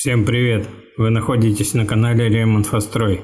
Всем привет! Вы находитесь на канале Рем.Инфострой.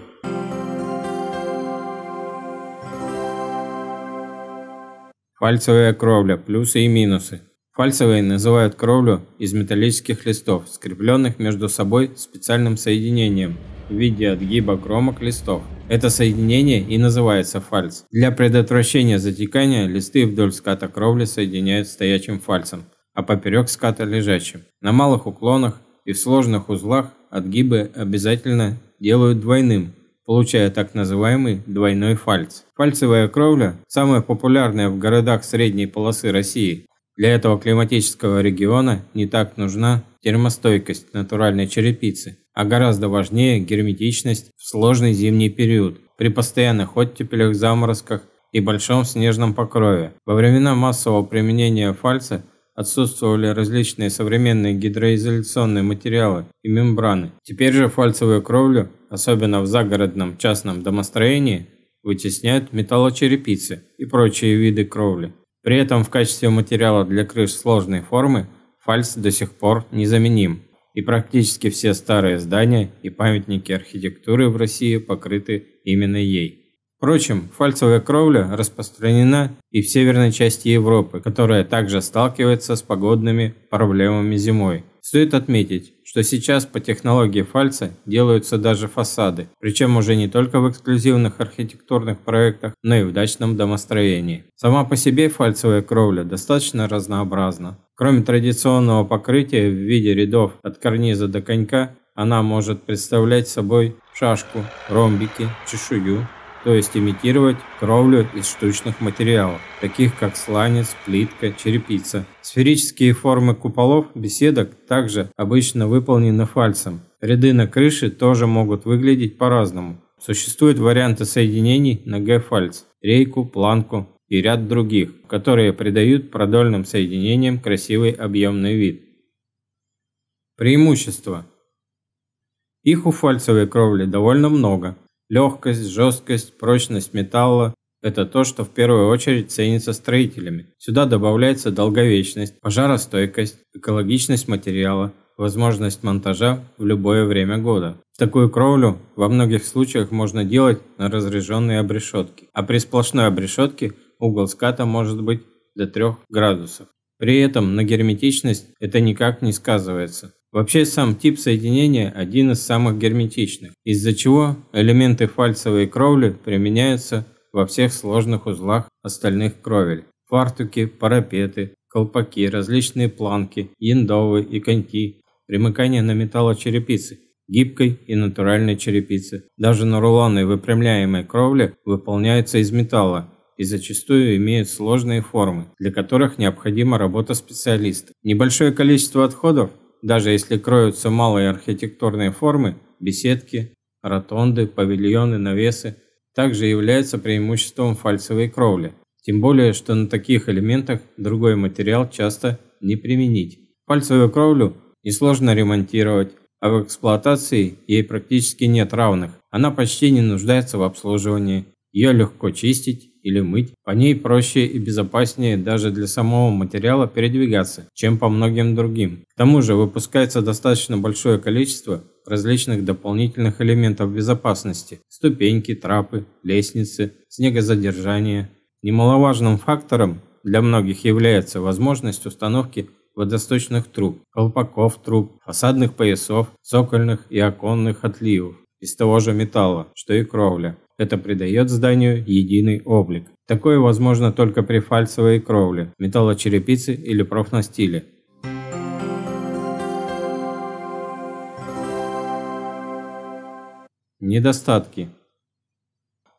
Фальцевая кровля. Плюсы и минусы. Фальцевой называют кровлю из металлических листов, скрепленных между собой специальным соединением в виде отгиба кромок листов. Это соединение и называется фальц. Для предотвращения затекания листы вдоль ската кровли соединяют стоячим фальцем, а поперек ската лежачим. На малых уклонах и в сложных узлах отгибы обязательно делают двойным, получая так называемый двойной фальц. Фальцевая кровля – самая популярная в городах средней полосы России. Для этого климатического региона не так нужна термостойкость натуральной черепицы, а гораздо важнее герметичность в сложный зимний период, при постоянных оттепелях, заморозках и большом снежном покрове. Во времена массового применения фальца отсутствовали различные современные гидроизоляционные материалы и мембраны. Теперь же фальцевую кровлю, особенно в загородном частном домостроении, вытесняют металлочерепицы и прочие виды кровли. При этом в качестве материала для крыш сложной формы фальц до сих пор незаменим. И практически все старые здания и памятники архитектуры в России покрыты именно ей. Впрочем, фальцевая кровля распространена и в северной части Европы, которая также сталкивается с погодными проблемами зимой. Стоит отметить, что сейчас по технологии фальца делаются даже фасады, причем уже не только в эксклюзивных архитектурных проектах, но и в дачном домостроении. Сама по себе фальцевая кровля достаточно разнообразна. Кроме традиционного покрытия в виде рядов от карниза до конька, она может представлять собой шашку, ромбики, чешую, то есть имитировать кровлю из штучных материалов, таких как сланец, плитка, черепица. Сферические формы куполов, беседок также обычно выполнены фальцем. Ряды на крыше тоже могут выглядеть по-разному. Существуют варианты соединений на Г-фальц, рейку, планку и ряд других, которые придают продольным соединениям красивый объемный вид. Преимущества. Их у фальцевой кровли довольно много. Легкость, жесткость, прочность металла – это то, что в первую очередь ценится строителями. Сюда добавляется долговечность, пожаростойкость, экологичность материала, возможность монтажа в любое время года. Такую кровлю во многих случаях можно делать на разреженные обрешетки, а при сплошной обрешетке угол ската может быть до 3 градусов. При этом на герметичность это никак не сказывается. Вообще сам тип соединения один из самых герметичных, из-за чего элементы фальцевой кровли применяются во всех сложных узлах остальных кровель. Фартуки, парапеты, колпаки, различные планки, яндовы и коньки, примыкание на металлочерепицы, гибкой и натуральной черепицы. Даже на рулонной выпрямляемой кровле выполняются из металла и зачастую имеют сложные формы, для которых необходима работа специалиста. Небольшое количество отходов, даже если кроются малые архитектурные формы, беседки, ротонды, павильоны, навесы, также является преимуществом фальцевой кровли. Тем более, что на таких элементах другой материал часто не применить. Фальцевую кровлю несложно ремонтировать, а в эксплуатации ей практически нет равных. Она почти не нуждается в обслуживании. Ее легко чистить или мыть. По ней проще и безопаснее даже для самого материала передвигаться, чем по многим другим. К тому же выпускается достаточно большое количество различных дополнительных элементов безопасности. Ступеньки, трапы, лестницы, снегозадержание. Немаловажным фактором для многих является возможность установки водосточных труб, колпаков труб, фасадных поясов, цокольных и оконных отливов из того же металла, что и кровля. Это придает зданию единый облик. Такое возможно только при фальцевой кровле, металлочерепице или профнастиле. Недостатки.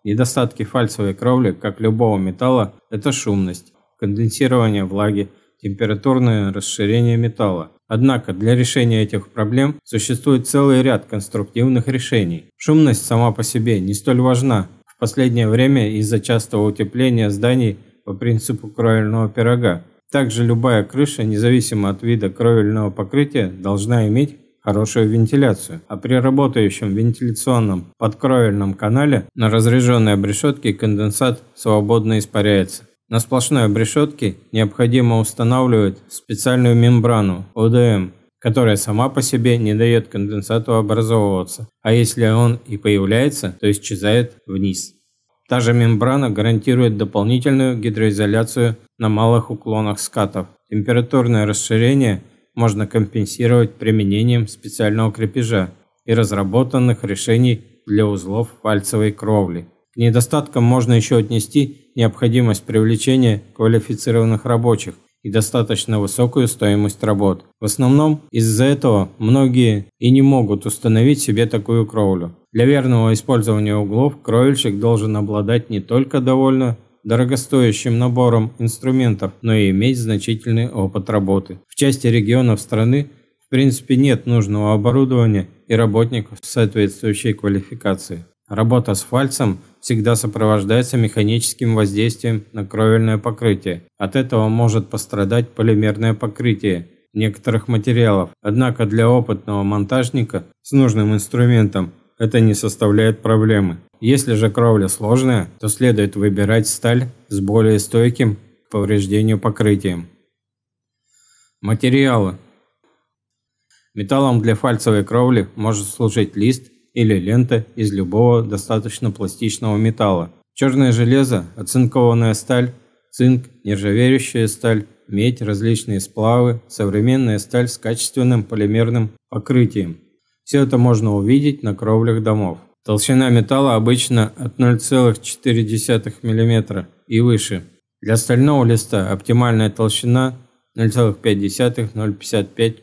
Недостатки фальцевой кровли, как любого металла, это шумность, конденсирование влаги, температурное расширение металла. Однако для решения этих проблем существует целый ряд конструктивных решений. Шумность сама по себе не столь важна. В последнее время из-за частого утепления зданий по принципу кровельного пирога. Также любая крыша, независимо от вида кровельного покрытия, должна иметь хорошую вентиляцию. А при работающем вентиляционном подкровельном канале на разреженной обрешетке конденсат свободно испаряется. На сплошной обрешетке необходимо устанавливать специальную мембрану ОДМ, которая сама по себе не дает конденсату образовываться, а если он и появляется, то исчезает вниз. Та же мембрана гарантирует дополнительную гидроизоляцию на малых уклонах скатов. Температурное расширение можно компенсировать применением специального крепежа и разработанных решений для узлов фальцевой кровли. К недостаткам можно еще отнести необходимость привлечения квалифицированных рабочих и достаточно высокую стоимость работ. В основном из-за этого многие и не могут установить себе такую кровлю. Для верного использования углов кровельщик должен обладать не только довольно дорогостоящим набором инструментов, но и иметь значительный опыт работы. В части регионов страны в принципе нет нужного оборудования и работников с соответствующей квалификацией. Работа с фальцем всегда сопровождается механическим воздействием на кровельное покрытие. От этого может пострадать полимерное покрытие некоторых материалов. Однако для опытного монтажника с нужным инструментом это не составляет проблемы. Если же кровля сложная, то следует выбирать сталь с более стойким к повреждению покрытием. Материалы. Металлом для фальцевой кровли может служить лист или лента из любого достаточно пластичного металла. Черное железо, оцинкованная сталь, цинк, нержавеющая сталь, медь, различные сплавы, современная сталь с качественным полимерным покрытием. Все это можно увидеть на кровлях домов. Толщина металла обычно от 0,4 мм и выше. Для стального листа оптимальная толщина 0,5-0,55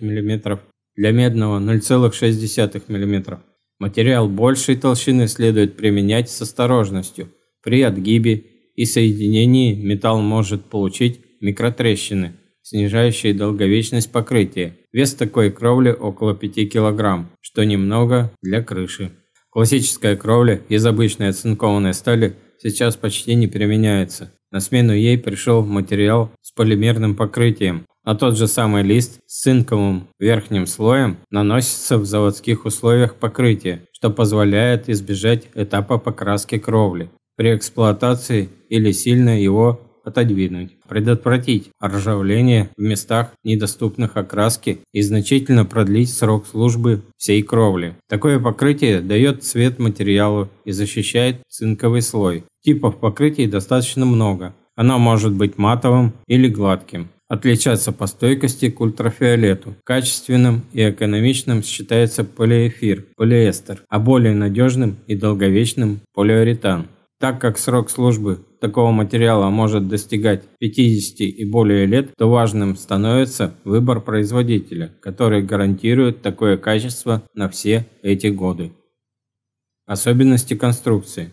мм. Для медного 0,6 мм. Материал большей толщины следует применять с осторожностью. При отгибе и соединении металл может получить микротрещины, снижающие долговечность покрытия. Вес такой кровли около 5 кг, что немного для крыши. Классическая кровля из обычной оцинкованной стали сейчас почти не применяется. На смену ей пришел материал с полимерным покрытием. А тот же самый лист с цинковым верхним слоем наносится в заводских условиях покрытия, что позволяет избежать этапа покраски кровли при эксплуатации или сильно его отодвинуть, предотвратить ржавление в местах, недоступных окраске, и значительно продлить срок службы всей кровли. Такое покрытие дает цвет материалу и защищает цинковый слой. Типов покрытий достаточно много. Оно может быть матовым или гладким. Отличаться по стойкости к ультрафиолету. Качественным и экономичным считается полиэфир, полиэстер, а более надежным и долговечным – полиуретан. Так как срок службы такого материала может достигать 50 и более лет, то важным становится выбор производителя, который гарантирует такое качество на все эти годы. Особенности конструкции.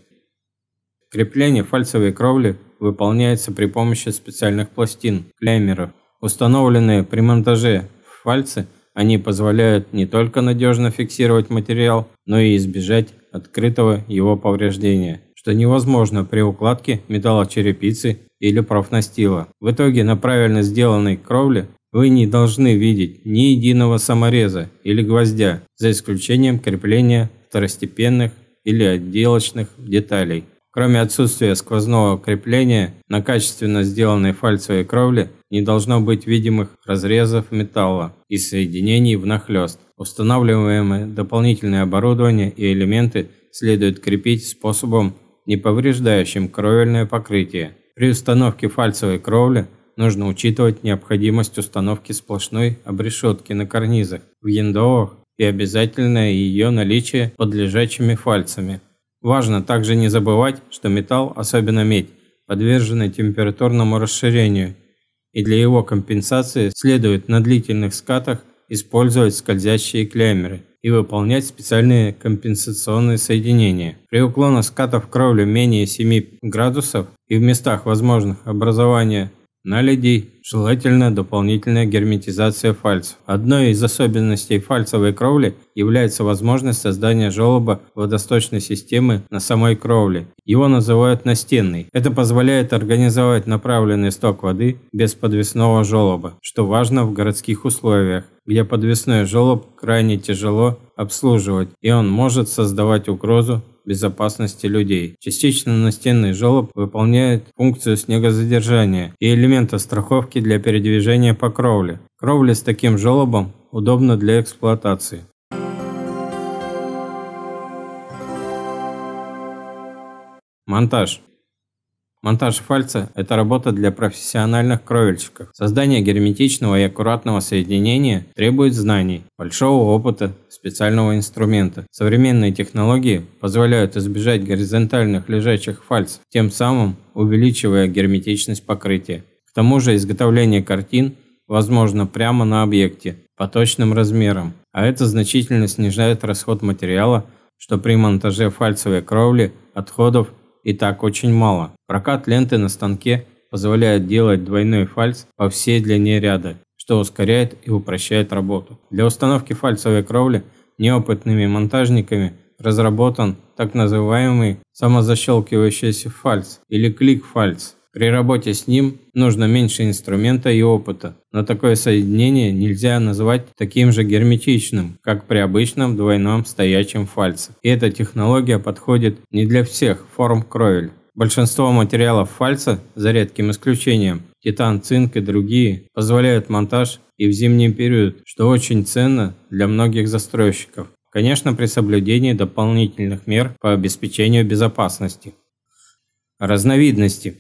Крепление фальцевой кровли выполняется при помощи специальных пластин, клеймеров. Установленные при монтаже фальцы, они позволяют не только надежно фиксировать материал, но и избежать открытого его повреждения, что невозможно при укладке металлочерепицы или профнастила. В итоге на правильно сделанной кровле вы не должны видеть ни единого самореза или гвоздя, за исключением крепления второстепенных или отделочных деталей. Кроме отсутствия сквозного крепления, на качественно сделанной фальцевой кровле не должно быть видимых разрезов металла и соединений внахлёст. Устанавливаемое дополнительное оборудование и элементы следует крепить способом, не повреждающим кровельное покрытие. При установке фальцевой кровли нужно учитывать необходимость установки сплошной обрешетки на карнизах, в яндовах и обязательное ее наличие под лежачими фальцами. Важно также не забывать, что металл, особенно медь, подвержены температурному расширению, и для его компенсации следует на длительных скатах использовать скользящие клеймеры и выполнять специальные компенсационные соединения. При уклонах скатов кровли менее 7 градусов и в местах возможных образования наледей желательно дополнительная герметизация фальцев. Одной из особенностей фальцевой кровли является возможность создания желоба водосточной системы на самой кровле. Его называют настенной. Это позволяет организовать направленный сток воды без подвесного желоба, что важно в городских условиях, где подвесной желоб крайне тяжело обслуживать, и он может создавать угрозу безопасности людей. Частично настенный желоб выполняет функцию снегозадержания и элемента страховки для передвижения по кровле. Кровли с таким желобом удобно для эксплуатации. Монтаж. Монтаж фальца – это работа для профессиональных кровельщиков. Создание герметичного и аккуратного соединения требует знаний, большого опыта, специального инструмента. Современные технологии позволяют избежать горизонтальных лежачих фальц, тем самым увеличивая герметичность покрытия. К тому же изготовление картин возможно прямо на объекте, по точным размерам, а это значительно снижает расход материала, что при монтаже фальцевой кровли отходов и так очень мало. Прокат ленты на станке позволяет делать двойной фальц по всей длине ряда, что ускоряет и упрощает работу. Для установки фальцевой кровли неопытными монтажниками разработан так называемый самозащелкивающийся фальц или клик-фальц. При работе с ним нужно меньше инструмента и опыта, но такое соединение нельзя назвать таким же герметичным, как при обычном двойном стоячем фальце. И эта технология подходит не для всех форм кровель. Большинство материалов фальца, за редким исключением, титан, цинк и другие, позволяют монтаж и в зимний период, что очень ценно для многих застройщиков. Конечно, при соблюдении дополнительных мер по обеспечению безопасности. Разновидности.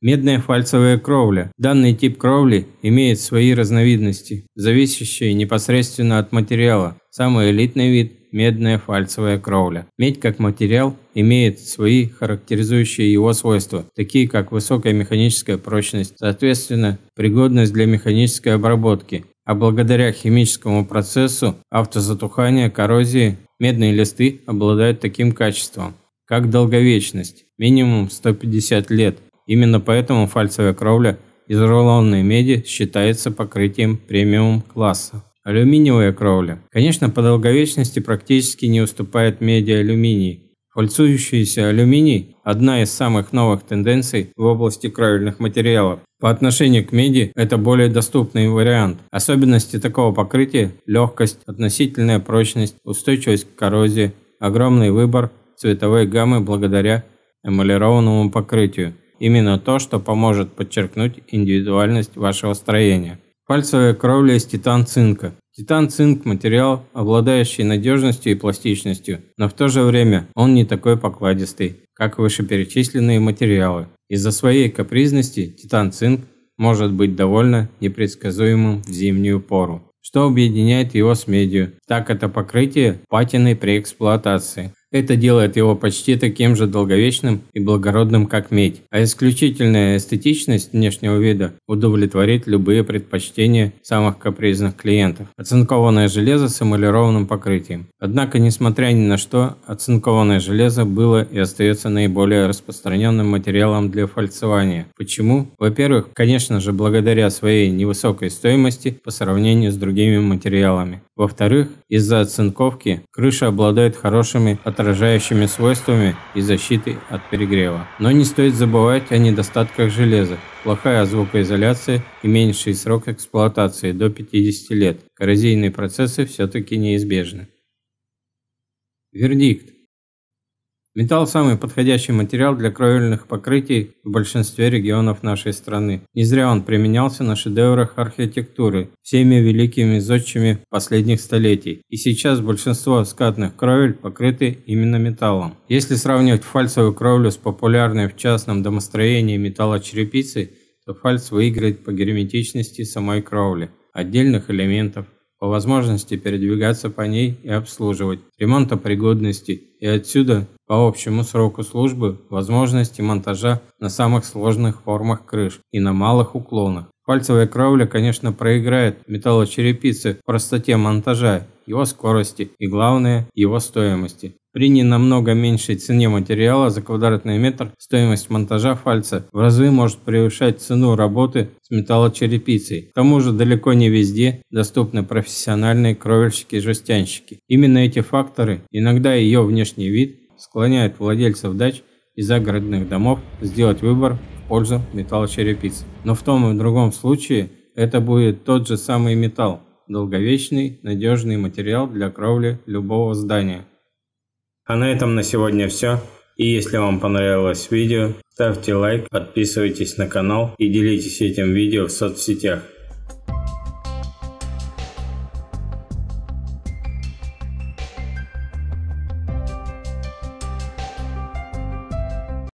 Медная фальцевая кровля. Данный тип кровли имеет свои разновидности, зависящие непосредственно от материала. Самый элитный вид – медная фальцевая кровля. Медь как материал имеет свои характеризующие его свойства, такие как высокая механическая прочность, соответственно, пригодность для механической обработки, а благодаря химическому процессу автозатухания, коррозии, медные листы обладают таким качеством, как долговечность, минимум 150 лет. Именно поэтому фальцевая кровля из рулонной меди считается покрытием премиум-класса. Алюминиевая кровля. Конечно, по долговечности практически не уступает меди алюминий. Фальцующийся алюминий – одна из самых новых тенденций в области кровельных материалов. По отношению к меди это более доступный вариант. Особенности такого покрытия – легкость, относительная прочность, устойчивость к коррозии, огромный выбор цветовой гаммы благодаря эмалированному покрытию. Именно то, что поможет подчеркнуть индивидуальность вашего строения. Фальцевая кровля из титан-цинка. Титан-цинк – материал, обладающий надежностью и пластичностью, но в то же время он не такой покладистый, как вышеперечисленные материалы. Из-за своей капризности титан-цинк может быть довольно непредсказуемым в зимнюю пору, что объединяет его с медью. Так это покрытие патиной при эксплуатации. Это делает его почти таким же долговечным и благородным, как медь, а исключительная эстетичность внешнего вида удовлетворит любые предпочтения самых капризных клиентов. Оцинкованное железо с эмалированным покрытием. Однако, несмотря ни на что, оцинкованное железо было и остается наиболее распространенным материалом для фальцевания. Почему? Во-первых, конечно же, благодаря своей невысокой стоимости по сравнению с другими материалами. Во-вторых, из-за оцинковки крыша обладает хорошими отражающими свойствами и защитой от перегрева. Но не стоит забывать о недостатках железа. Плохая звукоизоляция и меньший срок эксплуатации до 50 лет. Коррозийные процессы все-таки неизбежны. Вердикт. Металл – самый подходящий материал для кровельных покрытий в большинстве регионов нашей страны. Не зря он применялся на шедеврах архитектуры всеми великими зодчими последних столетий. И сейчас большинство скатных кровель покрыты именно металлом. Если сравнивать фальцевую кровлю с популярной в частном домостроении металлочерепицей, то фальц выиграет по герметичности самой кровли, отдельных элементов, по возможности передвигаться по ней и обслуживать, ремонтопригодности и отсюда по общему сроку службы возможности монтажа на самых сложных формах крыш и на малых уклонах. Фальцевая кровля, конечно, проиграет металлочерепице в простоте монтажа, его скорости и, главное, его стоимости. При не намного меньшей цене материала за квадратный метр стоимость монтажа фальца в разы может превышать цену работы с металлочерепицей. К тому же далеко не везде доступны профессиональные кровельщики-жестянщики. Именно эти факторы, иногда ее внешний вид, склоняют владельцев дач и загородных домов сделать выбор в пользу металлочерепицы. Но в том и другом случае это будет тот же самый металл, долговечный, надежный материал для кровли любого здания. А на этом на сегодня все. И если вам понравилось видео, ставьте лайк, подписывайтесь на канал и делитесь этим видео в соцсетях.